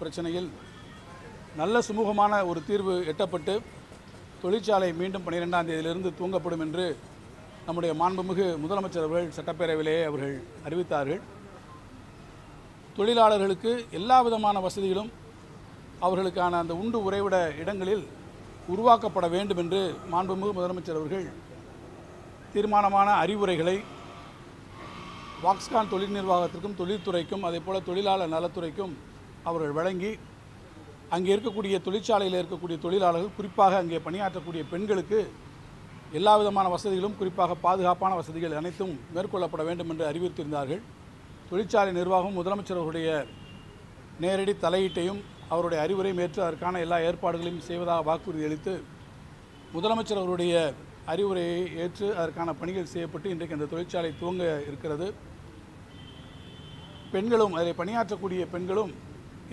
பிரச்சனையில் நல்ல சுமூகமான ஒரு தீர்வு எட்டப்பட்டு தொழிற்சாலை மீண்டும் 12ஆம் தேதியிலிருந்து தூங்கப்படும் என்று நம்முடைய மாண்புமிகு முதலமைச்சர் அவர்கள் சட்டப்பேரவையிலேயே அவர்கள் அறிவித்தார்கள். தொழிலாளர்களுக்கு எல்லா விதமான வசதிகளும் அவர்களுக்கான அந்த உண்டு உறைவிட இடங்களில் உருவாக்கப்பட வேண்டும் என்று மாண்புமிகு முதலமைச்சர் அவர்கள் தீர்மானமான அறிவுரைகளை வாக்ஸ்கான் தொழில் நிர்வாகத்திற்கும் தொழில்துறைக்கும் அதேபோல் தொழிலாளர் நலத்துறைக்கும் அவர்கள் வழங்கி அங்கே இருக்கக்கூடிய தொழிற்சாலையில் இருக்கக்கூடிய தொழிலாளர்கள் குறிப்பாக அங்கே பணியாற்றக்கூடிய பெண்களுக்கு எல்லா விதமான வசதிகளும் குறிப்பாக பாதுகாப்பான வசதிகள் அனைத்தும் மேற்கொள்ளப்பட வேண்டும் என்று அறிவித்திருந்தார்கள். தொழிற்சாலை நிர்வாகம் முதலமைச்சர் அவருடைய நேரடி தலையீட்டையும் அவருடைய அறிவுரை ஏற்று அதற்கான எல்லா ஏற்பாடுகளையும் செய்வதாக வாக்குறுதி அளித்து முதலமைச்சர் அவருடைய அறிவுரையை ஏற்று அதற்கான பணிகள் செய்யப்பட்டு இன்றைக்கு அந்த தொழிற்சாலை துவங்க இருக்கிறது. பெண்களும் அதில் பணியாற்றக்கூடிய பெண்களும்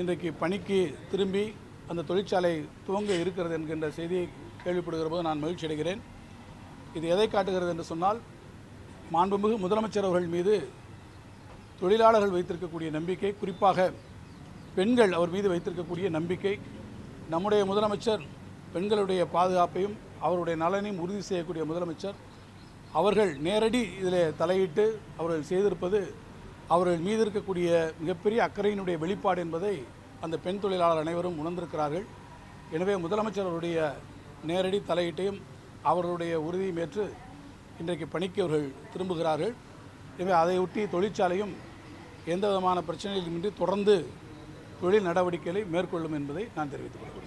இன்றைக்கு பணிக்கு திரும்பி அந்த தொழிற்சாலை துவங்க இருக்கிறது என்கின்ற செய்தியை கேள்விப்படுகிற போது நான் மகிழ்ச்சி அடைகிறேன். இது எதை காட்டுகிறது என்று சொன்னால், மாண்புமிகு முதலமைச்சர் அவர்கள் மீது தொழிலாளர்கள் வைத்திருக்கக்கூடிய நம்பிக்கை, குறிப்பாக பெண்கள் அவர் மீது வைத்திருக்கக்கூடிய நம்பிக்கை, நம்முடைய முதலமைச்சர் பெண்களுடைய பாதுகாப்பையும் அவருடைய நலனையும் உறுதி செய்யக்கூடிய முதலமைச்சர் அவர்கள் நேரடி இதில் தலையிட்டு அவர்கள் செய்திருப்பது அவர்கள் மீது இருக்கக்கூடிய மிகப்பெரிய அக்கறையினுடைய வெளிப்பாடு என்பதை அந்த பெண் தொழிலாளர் அனைவரும் உணர்ந்திருக்கிறார்கள். எனவே முதலமைச்சர் அவருடைய நேரடி தலையீட்டையும் அவர்களுடைய உறுதியும் ஏற்று இன்றைக்கு பணிக்கு அவர்கள் திரும்புகிறார்கள். எனவே அதையொட்டி தொழிற்சாலையும் எந்த விதமான பிரச்சனைகளுமின்றி தொடர்ந்து தொழில் நடவடிக்கைகளை மேற்கொள்ளும் என்பதை நான் தெரிவித்துக் கொள்கிறேன்.